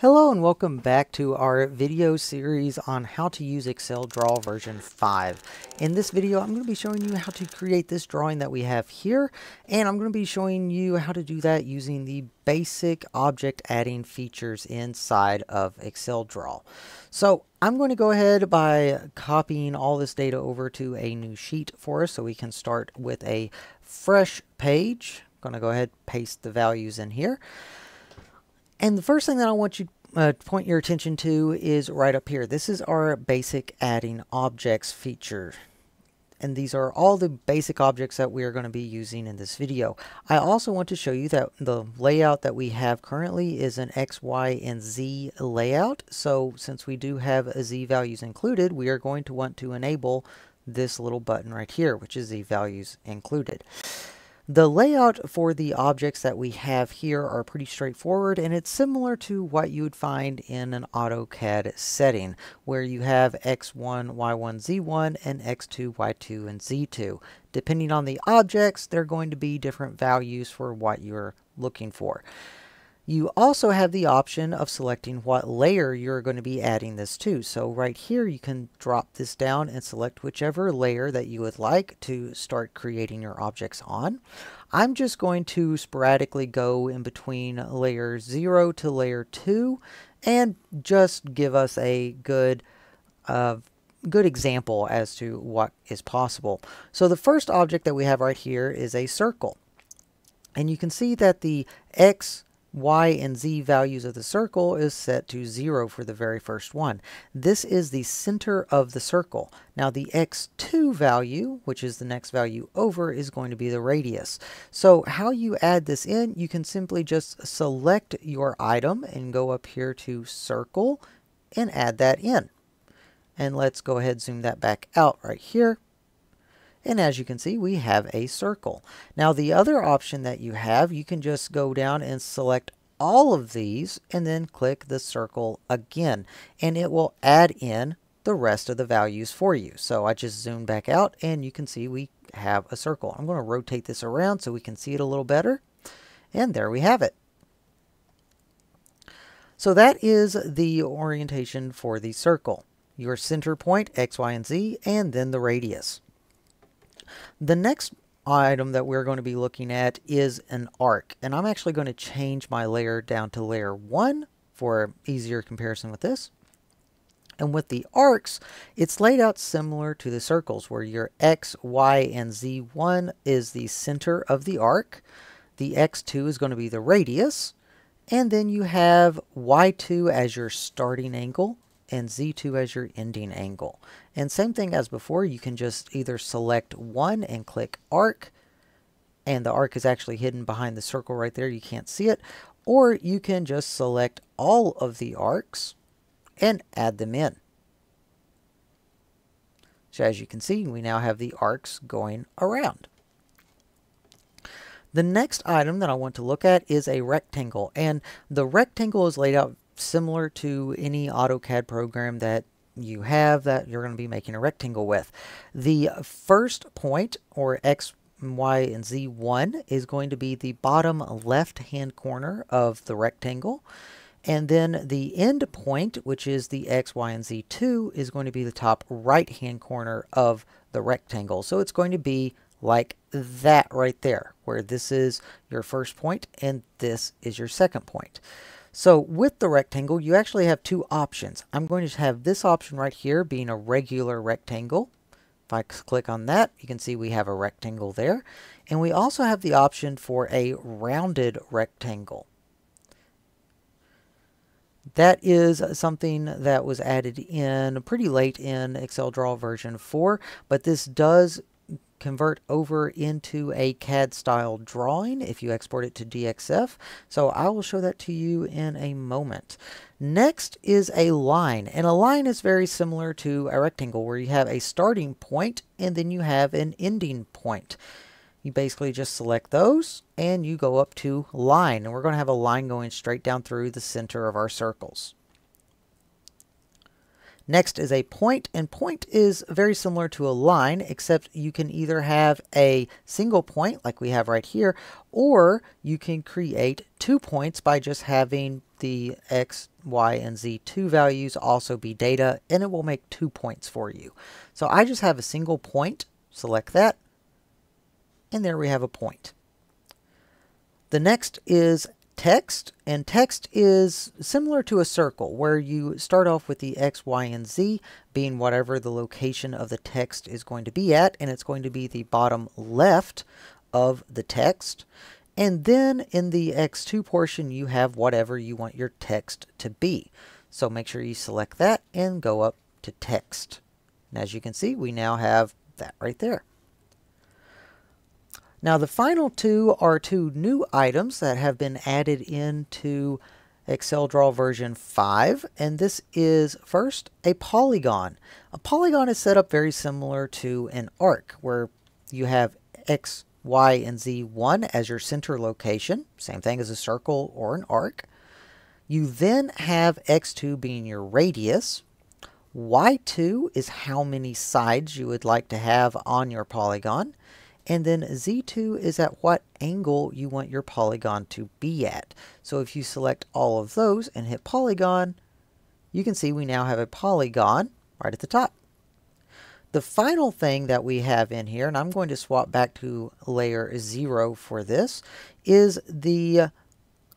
Hello and welcome back to our video series on how to use Excel Draw version 5. In this video, I'm going to be showing you how to create this drawing that we have here, and I'm going to be showing you how to do that using the basic object adding features inside of Excel Draw. So I'm going to go ahead by copying all this data over to a new sheet for us so we can start with a fresh page. I'm going to go ahead and paste the values in here. And the first thing that I want you to point your attention to is right up here. This is our basic adding objects feature. And these are all the basic objects that we are going to be using in this video. I also want to show you that the layout that we have currently is an X, Y, and Z layout. So since we do have Z values included, we are going to want to enable this little button right here, which is Z values included. The layout for the objects that we have here are pretty straightforward, and it's similar to what you would find in an AutoCAD setting where you have X1, Y1, Z1, and X2, Y2, and Z2. Depending on the objects, they're going to be different values for what you're looking for. You also have the option of selecting what layer you're going to be adding this to. So right here, you can drop this down and select whichever layer that you would like to start creating your objects on. I'm just going to sporadically go in between layer 0 to layer 2 and just give us a good example as to what is possible. So the first object that we have right here is a circle. And you can see that the X, Y and Z values of the circle is set to 0 for the very first one. This is the center of the circle. Now the X2 value, which is the next value over, is going to be the radius. So how you add this in, you can simply just select your item and go up here to circle and add that in. And let's go ahead and zoom that back out right here. And as you can see, we have a circle. Now the other option that you have, you can just go down and select all of these and then click the circle again, and it will add in the rest of the values for you. So I just zoomed back out and you can see we have a circle. I'm going to rotate this around so we can see it a little better. And there we have it. So that is the orientation for the circle. Your center point, X, Y, and Z, and then the radius. The next item that we're going to be looking at is an arc, and I'm actually going to change my layer down to layer 1 for easier comparison with this. And with the arcs, it's laid out similar to the circles where your X, Y, and Z1 is the center of the arc, the X2 is going to be the radius, and then you have Y2 as your starting angle and Z2 as your ending angle. And same thing as before, you can just either select one and click arc, and the arc is actually hidden behind the circle right there, you can't see it, or you can just select all of the arcs and add them in. So as you can see, we now have the arcs going around. The next item that I want to look at is a rectangle, and the rectangle is laid out similar to any AutoCAD program that you have that you're going to be making a rectangle with. The first point, or X, Y, and Z1, is going to be the bottom left hand corner of the rectangle, and then the end point, which is the X, Y, and Z2, is going to be the top right hand corner of the rectangle. So it's going to be like that right there, where this is your first point and this is your second point. So with the rectangle, you actually have two options. I'm going to have this option right here being a regular rectangle. If I click on that, you can see we have a rectangle there. And we also have the option for a rounded rectangle. That is something that was added in pretty late in Excel Draw version 4, but this does convert over into a CAD style drawing if you export it to DXF. So I will show that to you in a moment. Next is a line, and a line is very similar to a rectangle where you have a starting point and then you have an ending point. You basically just select those and you go up to line, and we're going to have a line going straight down through the center of our circles. Next is a point, and point is very similar to a line, except you can either have a single point like we have right here, or you can create 2 points by just having the X, Y, and Z2 values also be data, and it will make 2 points for you. So I just have a single point, select that, and there we have a point. The next is text, and text is similar to a circle where you start off with the X, Y, and Z being whatever the location of the text is going to be at, and it's going to be the bottom left of the text. And then in the X2 portion, you have whatever you want your text to be. So make sure you select that and go up to text. And as you can see, we now have that right there. Now the final two are two new items that have been added into Excel Draw version 5, and this is first a polygon. A polygon is set up very similar to an arc where you have X, Y, and Z1 as your center location, same thing as a circle or an arc. You then have X2 being your radius. Y2 is how many sides you would like to have on your polygon. And then Z2 is at what angle you want your polygon to be at. So if you select all of those and hit polygon, you can see we now have a polygon right at the top. The final thing that we have in here, and I'm going to swap back to layer 0 for this, is the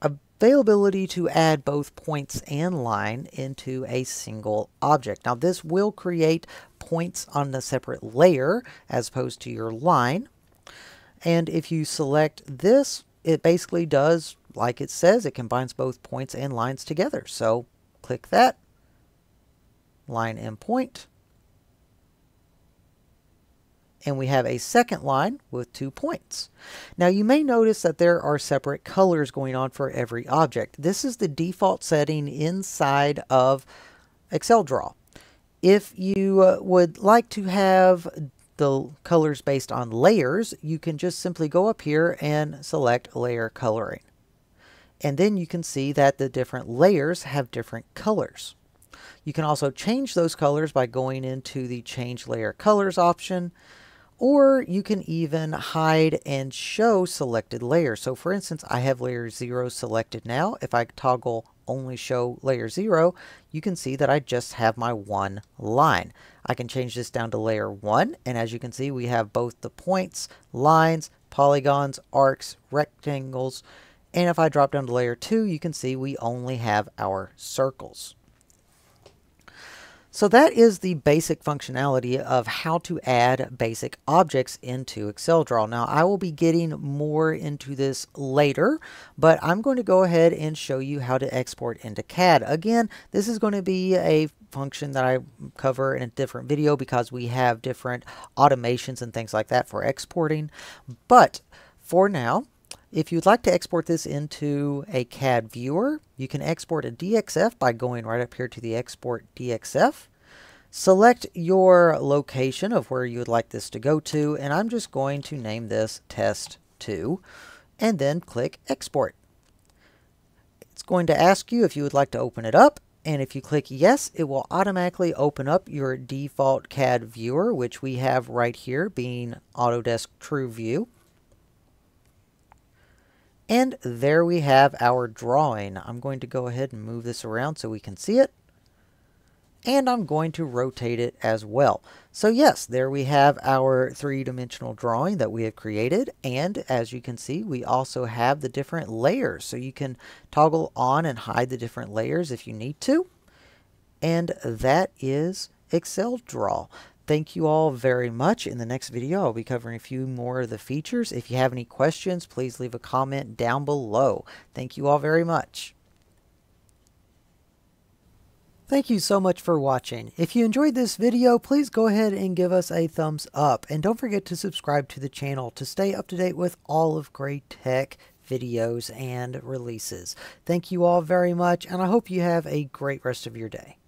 availability to add both points and line into a single object. Now this will create points on a separate layer as opposed to your line. And if you select this, it basically does, like it says, it combines both points and lines together. So click that, line and point. And we have a second line with 2 points. Now you may notice that there are separate colors going on for every object. This is the default setting inside of Excel Draw. If you would like to have the colors based on layers, you can just simply go up here and select layer coloring. And then you can see that the different layers have different colors. You can also change those colors by going into the change layer colors option, or you can even hide and show selected layers. So for instance, I have layer 0 selected now. If I toggle only show layer 0, you can see that I just have my one line. I can change this down to layer 1, and as you can see, we have both the points, lines, polygons, arcs, rectangles, and if I drop down to layer 2, you can see we only have our circles. So that is the basic functionality of how to add basic objects into Excel Draw. Now I will be getting more into this later, but I'm going to go ahead and show you how to export into CAD. Again, this is going to be a function that I cover in a different video because we have different automations and things like that for exporting. But for now, if you'd like to export this into a CAD viewer, you can export a DXF by going right up here to the Export DXF. Select your location of where you would like this to go to, and I'm just going to name this Test 2, and then click Export. It's going to ask you if you would like to open it up, and if you click Yes, it will automatically open up your default CAD viewer, which we have right here being Autodesk TrueView. And there we have our drawing. I'm going to go ahead and move this around so we can see it. And I'm going to rotate it as well. So yes, there we have our three-dimensional drawing that we have created. And as you can see, we also have the different layers. So you can toggle on and hide the different layers if you need to. And that is Excel Draw. Thank you all very much. In the next video, I'll be covering a few more of the features. If you have any questions, please leave a comment down below. Thank you all very much. Thank you so much for watching. If you enjoyed this video, please go ahead and give us a thumbs up. And don't forget to subscribe to the channel to stay up to date with all of great tech videos and releases. Thank you all very much, and I hope you have a great rest of your day.